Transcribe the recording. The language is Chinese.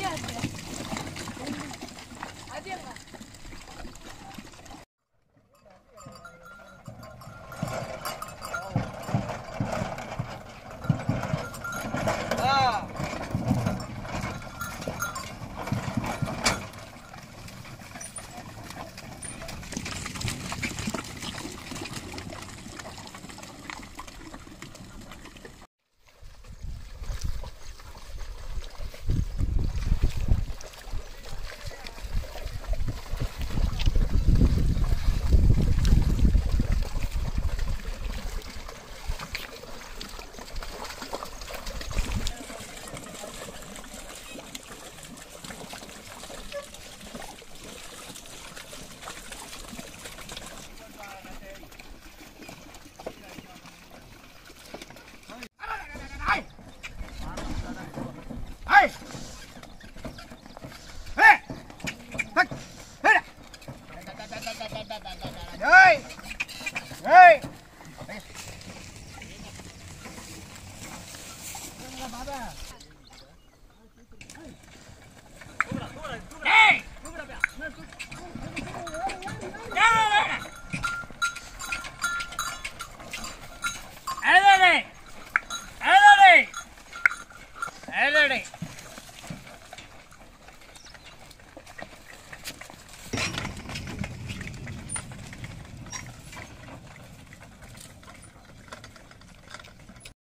谢谢。